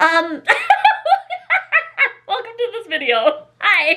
Welcome to this video. Hi.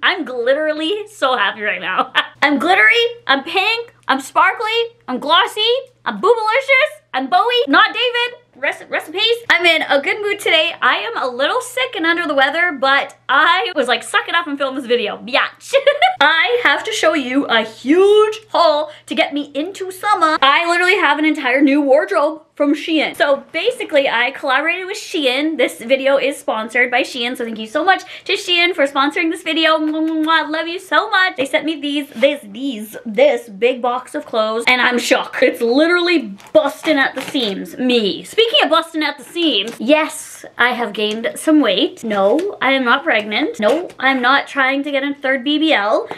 I'm literally so happy right now. I'm glittery, I'm pink, I'm sparkly, I'm glossy, I'm boobalicious, I'm Bowie, not David. Rest in peace. I'm in a good mood today. I am a little sick and under the weather, but I was like, suck it up and film this video. Biatch. I have to show you a huge haul to get me into summer. I literally have an entire new wardrobe from Shein. So basically, I collaborated with Shein. This video is sponsored by Shein, so thank you so much to Shein for sponsoring this video. I love you so much. They sent me this big box of clothes, and I'm shocked. It's literally busting at the seams. Me. Speaking of busting at the seams, yes, I have gained some weight. No, I am not pregnant. No, I'm not trying to get a third BBL.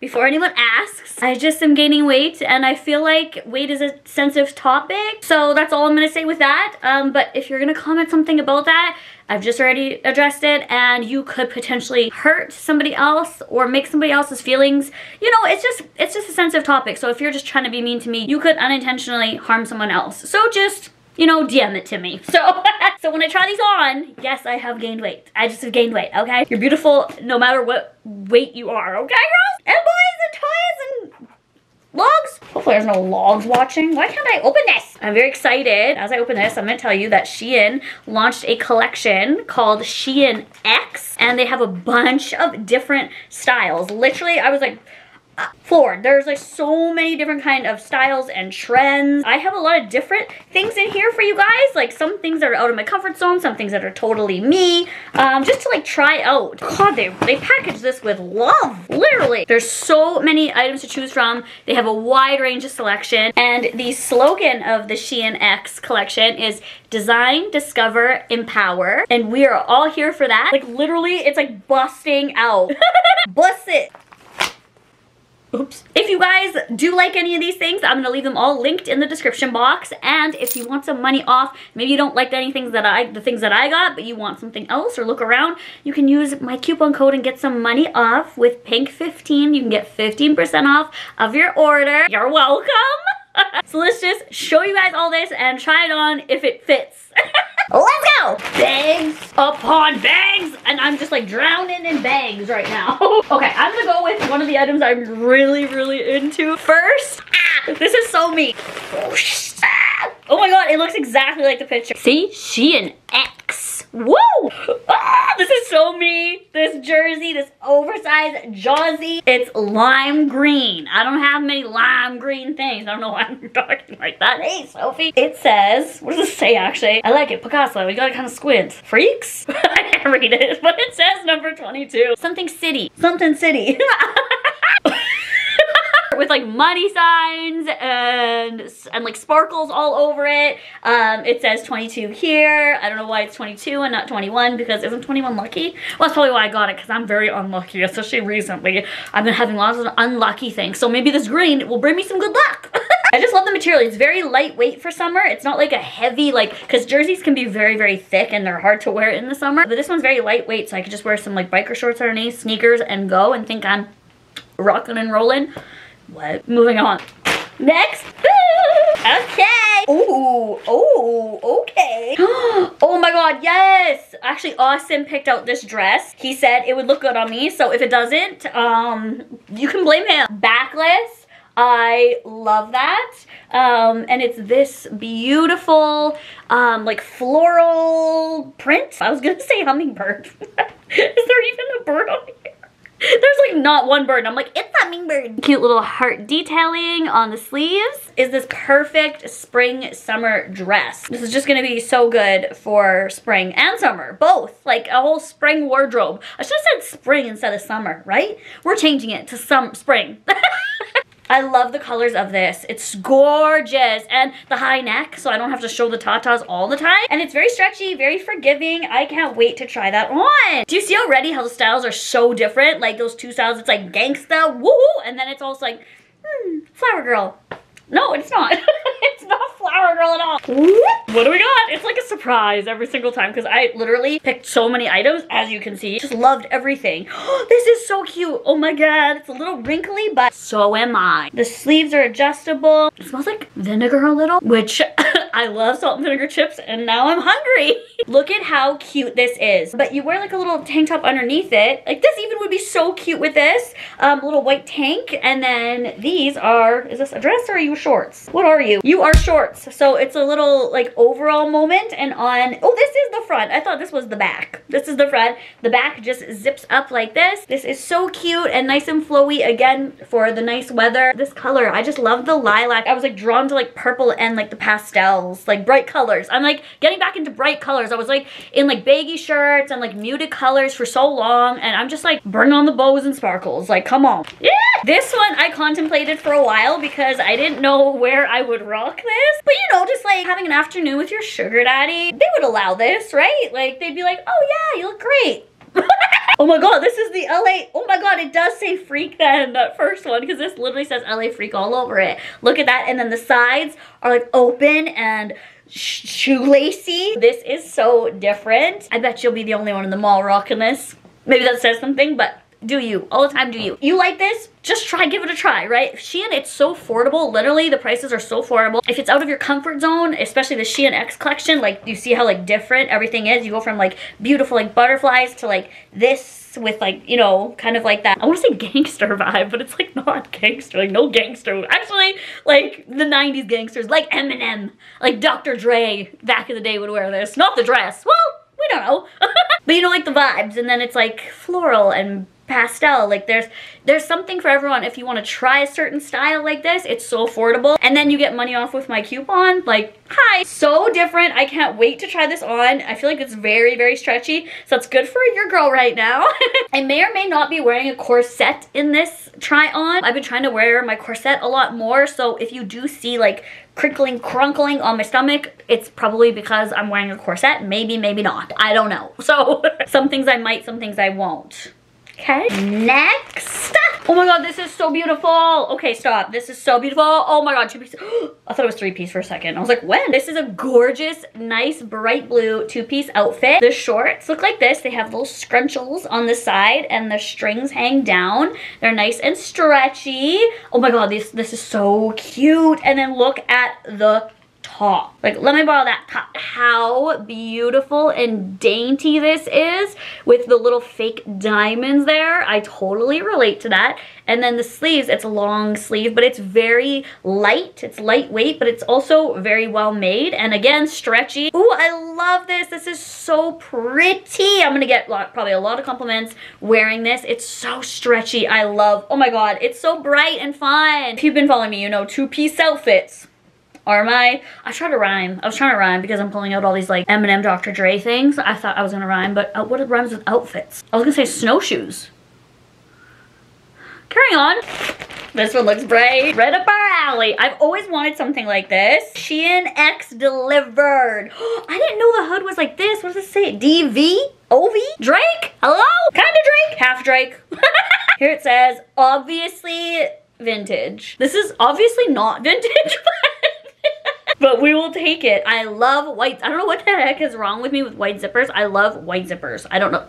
Before anyone asks, I just am gaining weight, and I feel like weight is a sensitive topic. So that's all I'm gonna say with that. But if you're gonna comment something about that, I've just already addressed it, and you could potentially hurt somebody else or make somebody else's feelings. You know, it's just a sensitive topic. So if you're just trying to be mean to me, you could unintentionally harm someone else. So just, you know, DM it to me. So when I try these on, yes, I have gained weight. I just have gained weight, okay? You're beautiful no matter what weight you are, okay, girls? And boys and toys and logs? Hopefully there's no logs watching. Why can't I open this? I'm very excited. As I open this, I'm gonna tell you that Shein launched a collection called Shein X, and they have a bunch of different styles. Literally, I was like, floored. There's like so many different kind of styles and trends. I have a lot of different things in here for you guys, like some things that are out of my comfort zone, some things that are totally me, just to like try out. God, they package this with love, literally. There's so many items to choose from. They have a wide range of selection, and the slogan of the Shein X collection is design, discover, empower, and we are all here for that. Like literally, it's like busting out. Bust it. Oops. If you guys do like any of these things, I'm going to leave them all linked in the description box. And if you want some money off, maybe you don't like the things that I got, but you want something else or look around, you can use my coupon code and get some money off with Pink15. You can get 15% off of your order. You're welcome. So let's just show you guys all this and try it on if it fits. Let's go! Bangs upon bangs, and I'm just like drowning in bangs right now. Okay, I'm gonna go with one of the items I'm really, really into first. Ah, this is so me. Oh my god, it looks exactly like the picture. See? Shein X. Woo! Ah, this is so me. This jersey, this oversized jersey. It's lime green. I don't have many lime green things. I don't know why I'm talking like that. Hey, Sophie. It says, what does it say actually? I like it. Picasso. We gotta kind of squint. Freaks? I can't read it, but it says number 22. Something city. Something city. With like money signs and like sparkles all over it. It says 22 here. I don't know why it's 22 and not 21, because isn't 21 lucky? Well, that's probably why I got it, because I'm very unlucky, especially recently. I've been having lots of unlucky things, so maybe this green will bring me some good luck. I just love the material. It's very lightweight for summer. It's not like a heavy, like, because jerseys can be very, very thick and they're hard to wear in the summer. But this one's very lightweight, so I could just wear some like biker shorts underneath, sneakers, and go and think I'm rocking and rolling. What? Moving on. Next. Okay. Ooh. Oh, okay. Oh my god, yes. Actually, Austin picked out this dress. He said it would look good on me, so if it doesn't, you can blame him. Backless. I love that. And it's this beautiful, like floral print. I was gonna say hummingbird. Is there even a bird on here? There's like not one bird. I'm like, it's hummingbird. Cute little heart detailing on the sleeves. Is this perfect spring summer dress. This is just gonna be so good for spring and summer, both. Like a whole spring wardrobe. I should have said spring instead of summer, right? We're changing it to some spring. I love the colors of this. It's gorgeous. And the high neck, so I don't have to show the tatas all the time. And it's very stretchy, very forgiving. I can't wait to try that on. Do you see already how the styles are so different? Like those two styles, it's like gangsta, woohoo, and then it's also like, flower girl. No, it's not. It's not flower girl at all. What do we got? It's like a surprise every single time because I literally picked so many items, as you can see. Just loved everything. This is so cute. Oh my god. It's a little wrinkly, but so am I. The sleeves are adjustable. It smells like vinegar a little, which I love salt and vinegar chips, and now I'm hungry. Look at how cute this is. But you wear like a little tank top underneath it. Like this even would be so cute with this. A little white tank, and then these are, is this a dress or are you shorts? What are you? You are shorts. So it's a little like overall moment, and on, oh, this is the front. I thought this was the back. This is the front. The back just zips up like this. This is so cute and nice and flowy again for the nice weather. This color, I just love the lilac. I was like drawn to like purple and like the pastels, like bright colors. I'm like getting back into bright colors. I was like in like baggy shirts and like muted colors for so long, and I'm just like burn on the bows and sparkles. Like, come on. Yeah! This one I contemplated for a while because I didn't know where I would rock this, but you know, just like having an afternoon with your sugar daddy, they would allow this, right? Like they'd be like, oh yeah, you look great. Oh my god, this is the LA, oh my god, it does say freak then, that first one, because this literally says LA freak all over it. Look at that, and then the sides are like open and shoelacy. This is so different. I bet you'll be the only one in the mall rocking this. Maybe that says something, but do you, all the time, do you. You like this? Just try, give it a try, right? Shein, it's so affordable. Literally, the prices are so affordable. If it's out of your comfort zone, especially the Shein X collection, like you see how like different everything is. You go from like beautiful like butterflies to like this with like, you know, kind of like that. I want to say gangster vibe, but it's like not gangster, like no gangster. Actually, like the 90s gangsters, like Eminem, like Dr. Dre back in the day would wear this. Not the dress. Well, we don't know. But you know, like the vibes, and then it's like floral and pastel. Like there's something for everyone. If you want to try a certain style like this, it's so affordable, and then you get money off with my coupon. Like, hi. So different. I can't wait to try this on. I feel like it's very, very stretchy, so it's good for your girl right now. I may or may not be wearing a corset in this try on. I've been trying to wear my corset a lot more, so if you do see like crinkling, crunkling on my stomach, it's probably because I'm wearing a corset. Maybe, maybe not. I don't know. So some things I might, some things I won't. Okay, next. Oh my god, this is so beautiful. Okay, stop. This is so beautiful. Oh my god, 2-piece. I thought it was 3-piece for a second. I was like, when? This is a gorgeous, nice, bright blue 2-piece outfit. The shorts look like this. They have little scrunchles on the side and the strings hang down. They're nice and stretchy. Oh my god, this is so cute. And then look at the top. Like, let me borrow that top. How beautiful and dainty this is with the little fake diamonds there. I totally relate to that. And then the sleeves, it's a long sleeve, but it's very light. It's lightweight, but it's also very well made. And again, stretchy. Ooh, I love this. This is so pretty. I'm gonna get probably a lot of compliments wearing this. It's so stretchy. I love, oh my god, it's so bright and fun. If you've been following me, you know, 2-piece outfits are my, I tried to rhyme. I was trying to rhyme because I'm pulling out all these like Eminem, Dr. Dre things. I thought I was gonna rhyme, but what rhymes with outfits? I was gonna say snowshoes. Carrying on. This one looks bright. Right up our alley. I've always wanted something like this. Shein X delivered. I didn't know the hood was like this. What does it say? DV? OV? Drake? Hello? Kind of Drake? Half Drake. Here it says, obviously vintage. This is obviously not vintage, but we will take it. I love white. I don't know what the heck is wrong with me with white zippers. I love white zippers. I don't know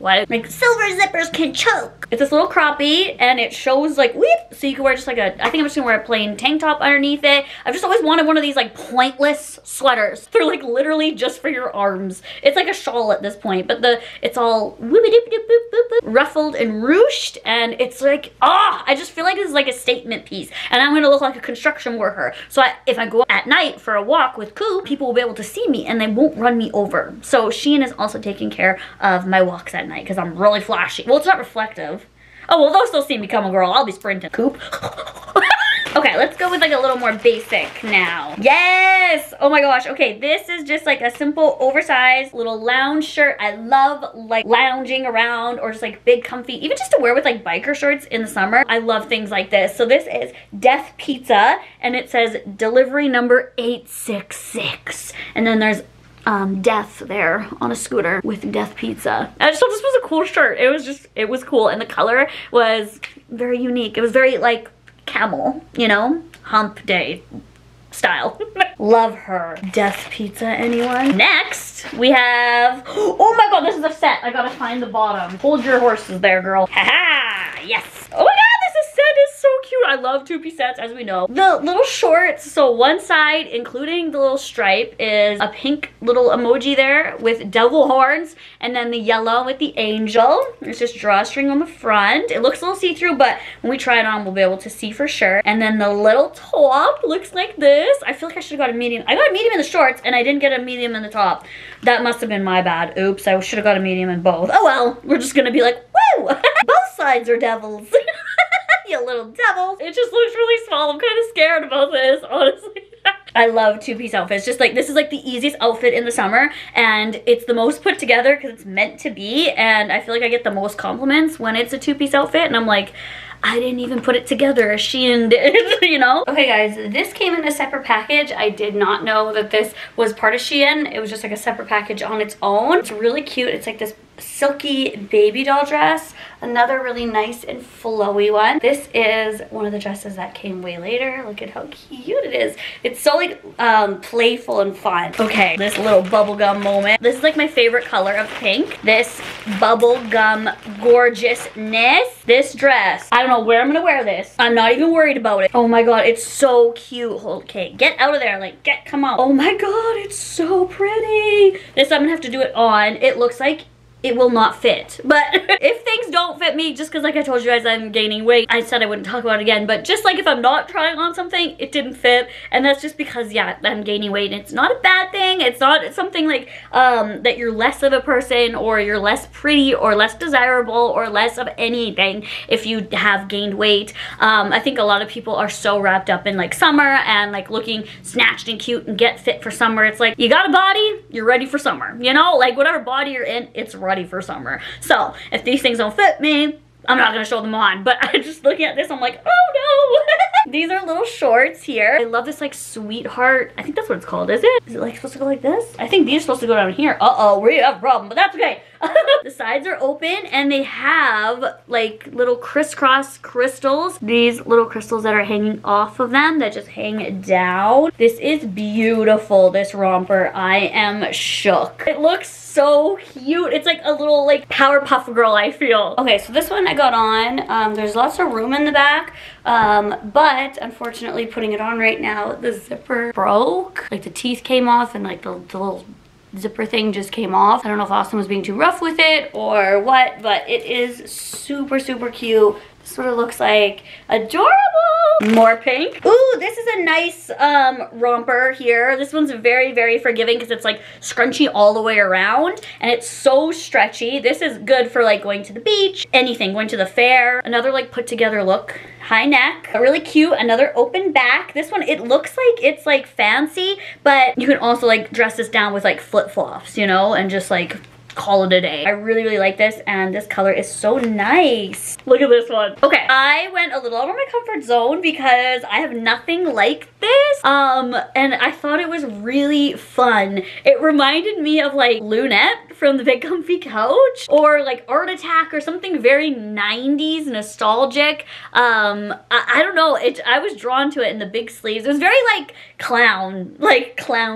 why. Like, silver zippers can choke. It's this little croppy, and it shows like, whoop. So you can wear just like a, I think I'm just gonna wear a plain tank top underneath it. I've just always wanted one of these like pointless sweaters. They're like literally just for your arms. It's like a shawl at this point, but it's all whoop-a-doop-doop-doop-doop-doop, ruffled and ruched, and it's like, ah, I just feel like this is like a statement piece, and I'm gonna look like a construction worker. So if I go at night for a walk with Koo, people will be able to see me, and they won't run me over. So Shein is also taking care of my walks at night because I'm really flashy. Well, it's not reflective. Oh, well, they'll still see me coming, girl. I'll be sprinting. Coop. Okay, let's go with like a little more basic now. Yes! Oh my gosh. Okay, this is just like a simple oversized little lounge shirt. I love like lounging around or just like big comfy, even just to wear with like biker shorts in the summer. I love things like this. So this is Death Pizza and it says delivery number 866. And then there's death there on a scooter with Death Pizza. I just thought this was a cool shirt. It was cool and the color was very unique. It was very like camel, you know, hump day style. Love her. Death Pizza, anyone? Next, we have, oh my god, this is a set. I gotta find the bottom. Hold your horses there, girl. Haha, yes. Oh my god. Is so cute. I love two-piece sets, as we know. The little shorts, so one side, including the little stripe, is a pink little emoji there with devil horns, and then the yellow with the angel. It's just drawstring on the front. It looks a little see-through, but when we try it on, we'll be able to see for sure. And then the little top looks like this. I feel like I should have got a medium. I got a medium in the shorts, and I didn't get a medium in the top. That must have been my bad. Oops, I should have got a medium in both. Oh well, we're just gonna be like, woo! Both sides are devils. You little devil. It just looks really small. I'm kind of scared about this, honestly. I love two-piece outfits. Just like, this is like the easiest outfit in the summer and it's the most put together because it's meant to be, and I feel like I get the most compliments when it's a two-piece outfit and I'm like, I didn't even put it together. Shein did, you know? Okay guys, this came in a separate package. I did not know that this was part of Shein. It was just like a separate package on its own. It's really cute. It's like this silky baby doll dress. Another really nice and flowy one. This is one of the dresses that came way later. Look at how cute it is. It's so like playful and fun. Okay, this little bubblegum moment. This is like my favorite color of pink. This bubblegum gorgeousness. This dress, I don't know where I'm gonna wear this. I'm not even worried about it. Oh my god, it's so cute. Okay, get out of there. Like, get, come on. Oh my god, it's so pretty. This, I'm gonna have to do it on. It looks like it will not fit. But if things don't fit me, just because like I told you guys, I'm gaining weight. I said I wouldn't talk about it again, but just like if I'm not trying on something, it didn't fit. And that's just because, yeah, I'm gaining weight and it's not a bad thing. It's not something like that you're less of a person or you're less pretty or less desirable or less of anything if you have gained weight. I think a lot of people are so wrapped up in like summer and like looking snatched and cute and get fit for summer. It's like, you got a body, you're ready for summer. You know, like whatever body you're in, it's right for summer. So if these things don't fit me, I'm not gonna show them on, but I'm just looking at this, I'm like, oh no. These are little shorts here. I love this like sweetheart, I think that's what it's called, is it? Is it like supposed to go like this? I think these are supposed to go down here. Uh-oh, we have a problem, but that's okay. The sides are open and they have like little crisscross crystals. These little crystals that are hanging off of them that just hang down. This is beautiful, this romper. I am shook. It looks so cute. It's like a little like Powerpuff Girl, I feel. Okay, so this one I got on. There's lots of room in the back, but unfortunately putting it on right now, the zipper broke. Like the teeth came off and like the little zipper thing just came off. I don't know if Austin was being too rough with it or what, but it is super, super cute. This sort of looks like adorable. More pink. Ooh, this is a nice romper here. This one's very, very forgiving because it's like scrunchy all the way around and it's so stretchy. This is good for like going to the beach, anything, going to the fair. Another like put together look. High neck, a really cute, another open back. This one, it looks like it's like fancy, but you can also like dress this down with like flip-flops, you know, and just like call it a day. I really, really like this, and this color is so nice. Look at this one. Okay, I went a little out of my comfort zone because I have nothing like this, and I thought it was really fun. It reminded me of like Lunette from the Big Comfy Couch or like Art Attack or something very 90s nostalgic. I don't know, I was drawn to it in the big sleeves. It was very like clown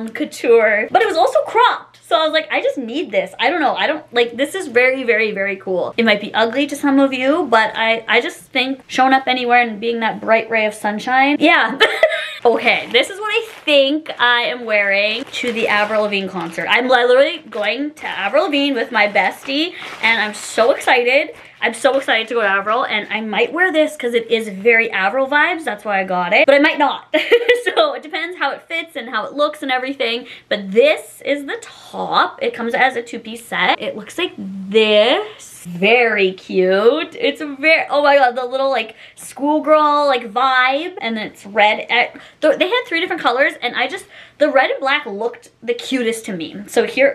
couture, but it was also cropped. So I was like, I just need this. I don't know. I don't like, this is very, very, very cool. It might be ugly to some of you, but I just think showing up anywhere and being that bright ray of sunshine. Yeah. Okay, this is what I think I am wearing to the Avril Lavigne concert. I'm literally going to Avril Lavigne with my bestie and I'm so excited. I'm so excited to go to Avril, and I might wear this because it is very Avril vibes. That's why I got it, but I might not. So it depends how it fits and how it looks and everything, but this is the top. It comes as a two-piece set. It looks like this. very cute. It's very, oh my god, the little like schoolgirl like vibe, and it's red. They had 3 different colors, and I just, the red and black looked the cutest to me. So here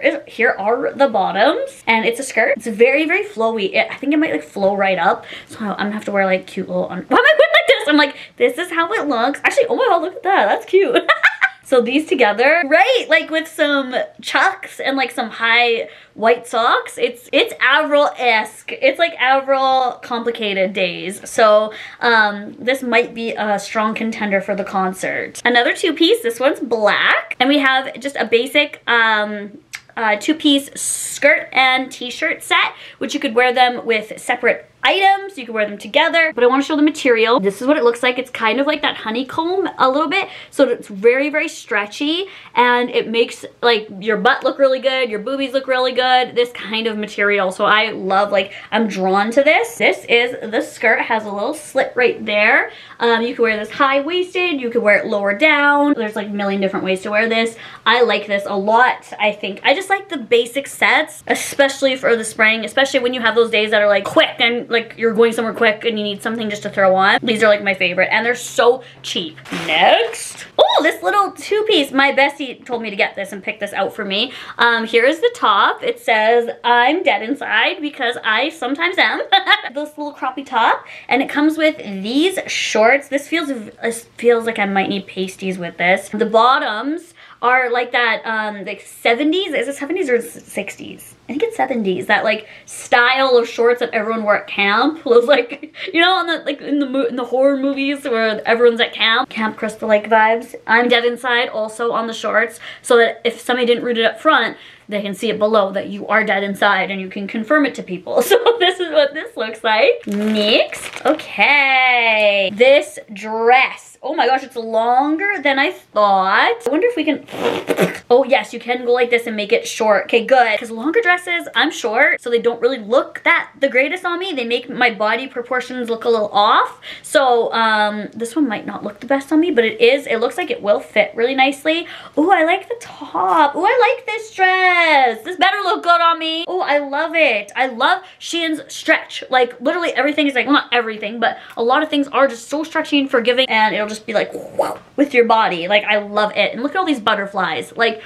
are the bottoms, and it's a skirt. It's very, very flowy. I think it might like flow right up, so I'm gonna have to wear like cute little, why am I wearing like this? I'm like, this is how it looks. Actually, oh my god, look at that, that's cute. So these together, right, like with some chucks and like some high white socks, it's Avril-esque. It's like Avril complicated days. So this might be a strong contender for the concert. Another two-piece, this one's black. And we have just a basic two-piece skirt and t-shirt set, which you could wear them with separate items, you can wear them together, but I want to show the material. This is what it looks like. It's kind of like that honeycomb a little bit, so it's very, very stretchy, and it makes like your butt look really good, your boobies look really good, this kind of material. So I love, like, I'm drawn to this. This is the skirt, has a little slit right there. You can wear this high-waisted, you can wear it lower down. There's like a million different ways to wear this. I like this a lot, I think. I just like the basic sets, especially for the spring, especially when you have those days that are like quick and like you're going somewhere quick and you need something just to throw on. These are like my favorite, and they're so cheap. Next. Oh, this little two-piece. My bestie told me to get this and pick this out for me. Here is the top. It says, I'm dead inside, because I sometimes am. This little croppy top, and it comes with these shorts. This feels like I might need pasties with this. The bottoms are like that, like 70s, is it 70s or 60s? I think it's 70s, that like style of shorts that everyone wore at camp. Was like, you know, on the, like in the horror movies where everyone's at camp. Camp Crystal Lake vibes. I'm dead inside also on the shorts, so that if somebody didn't read it up front, they can see it below that you are dead inside and you can confirm it to people. So this is what this looks like. Next. Okay. This dress. Oh my gosh, it's longer than I thought. I wonder if we can... Oh yes, you can go like this and make it short. Okay, good. Because longer dresses, I'm short, so they don't really look that the greatest on me. They make my body proportions look a little off. So this one might not look the best on me, but it is. It looks like it will fit really nicely. Oh, I like the top. Oh, I like this dress. This better look good on me. Oh, I love it. I love Shein's stretch. Like, literally everything is like, well, not everything, but a lot of things are just so stretchy and forgiving, and it'll just be like, wow, with your body. Like, I love it. And look at all these butterflies. Like,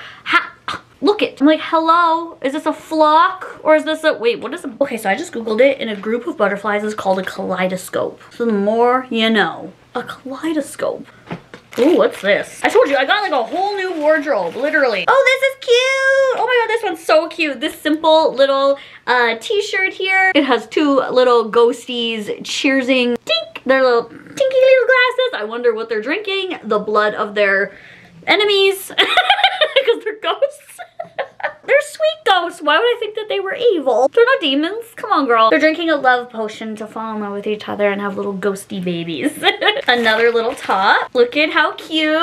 look it. I'm like, hello, is this a flock or is this a, wait, what is a, okay, so I just Googled it, and a group of butterflies is called a kaleidoscope. So the more you know, a kaleidoscope. Ooh, what's this? I told you, I got like a whole new wardrobe, literally. Oh, this is cute! Oh my god, this one's so cute. This simple little t-shirt here. It has 2 little ghosties cheersing. Tink! Their little tinky little glasses. I wonder what they're drinking. The blood of their enemies. Because they're ghosts. They're sweet ghosts. Why would I think that they were evil? They're not demons. Come on, girl. They're drinking a love potion to fall in love with each other and have little ghosty babies. Another little top. Look at how cute.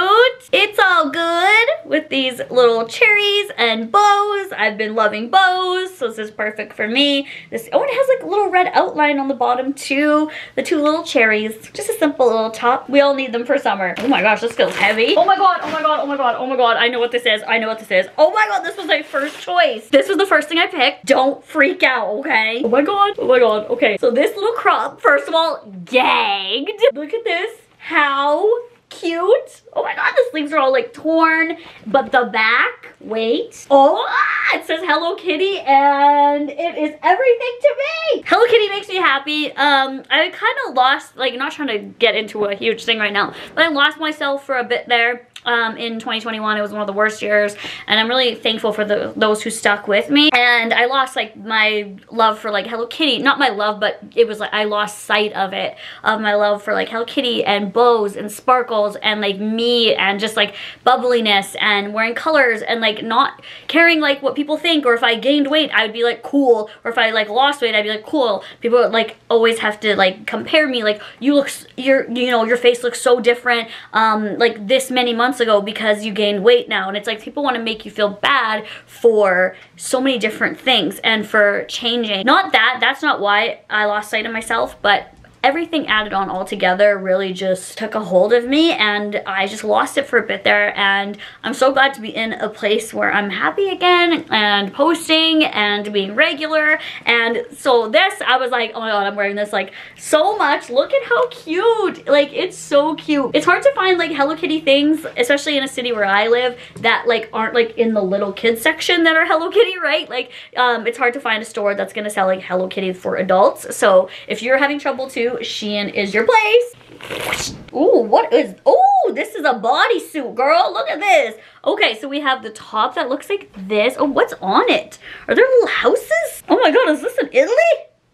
It's all good with these little cherries and bows. I've been loving bows, so this is perfect for me. This, oh, and it has like a little red outline on the bottom too. The 2 little cherries. Just a simple little top. We all need them for summer. Oh my gosh, this feels heavy. Oh my god, oh my god, oh my god, oh my god. I know what this is. I know what this is. Oh my god, this was my first choice. This was the first thing I picked. Don't freak out, okay? Oh my god. Oh my god. Okay. So this little crop, first of all, gagged. Look at this. How cute. Oh my god, the sleeves are all like torn, but the back, wait. Oh, it says Hello Kitty, and it is everything to me. Hello Kitty makes me happy. I kind of lost, like, not trying to get into a huge thing right now, but I lost myself for a bit there. In 2021, it was one of the worst years, and I'm really thankful for those who stuck with me. And I lost like my love for like Hello Kitty, not my love, but it was like I lost sight of it, of my love for like Hello Kitty and bows and sparkles and like me and just like bubbliness and wearing colors and like not caring like what people think, or if I gained weight I'd be like cool, or if I like lost weight I'd be like cool. People would like always have to like compare me, like you look, you know, your face looks so different like this many months ago because you gained weight now. And it's like people want to make you feel bad for so many different things and for changing. Not that that's not why I lost sight of myself, but everything added on all together really just took a hold of me, and I just lost it for a bit there. And I'm so glad to be in a place where I'm happy again and posting and being regular. And so this, I was like, oh my god, I'm wearing this like so much. Look at how cute. Like, it's so cute. It's hard to find like Hello Kitty things, especially in a city where I live, that like aren't like in the little kids section that are Hello Kitty, right? Like, it's hard to find a store that's gonna sell like Hello Kitty for adults. So if you're having trouble too, Shein is your place. Ooh, what is, ooh, this is a bodysuit, girl. Look at this. Okay, so we have the top that looks like this. Oh, what's on it? Are there little houses? Oh my god, is this in Italy?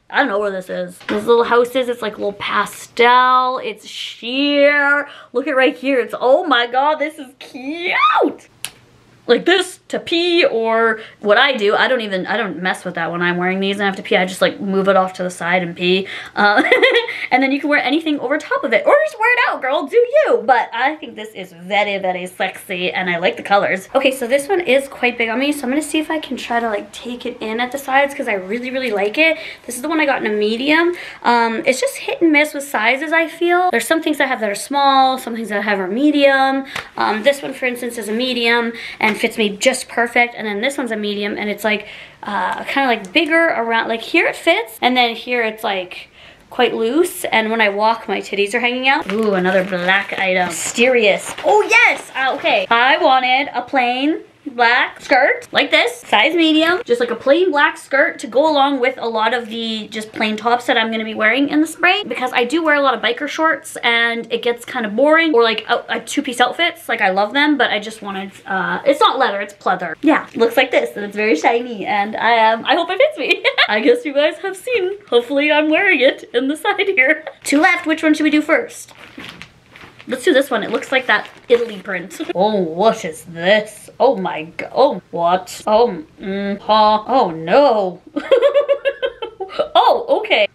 I don't know where this is. Those little houses, it's like little pastel, it's sheer. Look at right here, it's, oh my god, this is cute. Like this to pee, or what I do, I don't mess with that when I'm wearing these and I have to pee. I just like move it off to the side and pee. And then you can wear anything over top of it, or just wear it out, girl, do you. But I think this is very, very sexy and I like the colors. Okay, so this one is quite big on me, so I'm gonna see if I can try to like take it in at the sides because I really, really like it. This is the one I got in a medium. It's just hit and miss with sizes, I feel. There's some things I have that are small, some things I have are medium. This one, for instance, is a medium and fits me just perfect, and then this one's a medium and it's like kind of like bigger around like here it fits, and then here it's like quite loose, and when I walk my titties are hanging out. Ooh, another black item. Mysterious. Oh yes. Okay, I wanted a plain black skirt like this, size medium, just like a plain black skirt to go along with a lot of the just plain tops that I'm gonna be wearing in the spring, because I do wear a lot of biker shorts and it gets kind of boring, or like a two-piece outfits, like I love them, but I just wanted it's not leather, it's pleather. Yeah, looks like this and it's very shiny, and I hope it fits me. I guess you guys have seen, hopefully I'm wearing it in the side here. Two left, which one should we do first? Let's do this one. It looks like that Italy print. Oh, what is this? Oh my god. Oh, what? Oh, huh. Oh no. Oh, okay.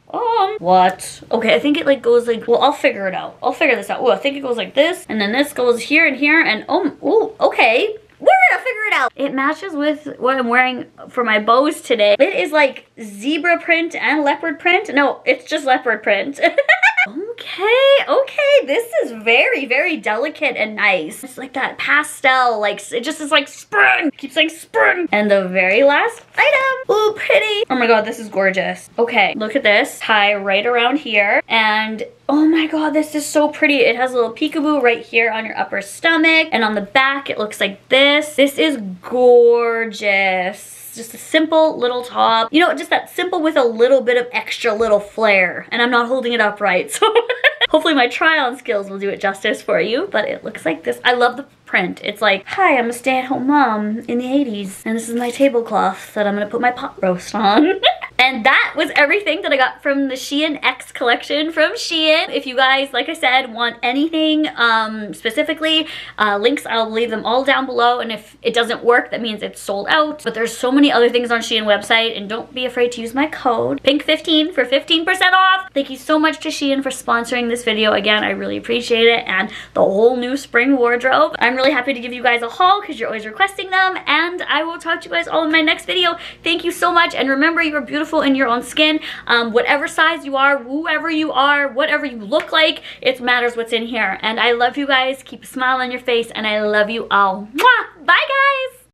What? Okay, I think it like goes like, well, I'll figure it out. I'll figure this out. Oh, I think it goes like this, and then this goes here and here, and oh, okay. We're gonna figure it out. It matches with what I'm wearing for my bows today. It is like zebra print and leopard print. No, it's just leopard print. Okay, this is very, very delicate and nice. It's like that pastel, like it just is like spring. Keep saying spring. And the very last item. Ooh, pretty. Oh my god, this is gorgeous. Okay, look at this. Tie right around here, and oh my god, this is so pretty. It has a little peekaboo right here on your upper stomach, and on the back it looks like this. This is gorgeous. Just a simple little top, you know, just that simple with a little bit of extra little flair, and I'm not holding it up right, so hopefully my try-on skills will do it justice for you. But it looks like this. I love the print. It's like, hi, I'm a stay-at-home mom in the 80s, and this is my tablecloth that I'm gonna put my pot roast on. And that was everything that I got from the Shein X collection from Shein. If you guys, like I said, want anything specifically, links, I'll leave them all down below. And if it doesn't work, that means it's sold out. But there's so many other things on Shein website, and don't be afraid to use my code Pink15 for 15% off. Thank you so much to Shein for sponsoring this video. Again, I really appreciate it, and the whole new spring wardrobe. I'm really happy to give you guys a haul because you're always requesting them, and I will talk to you guys all in my next video. Thank you so much, and remember, you are beautiful in your own skin. Whatever size you are, whoever you are, whatever you look like, it matters what's in here. And I love you guys. Keep a smile on your face, and I love you all. Mwah! Bye guys!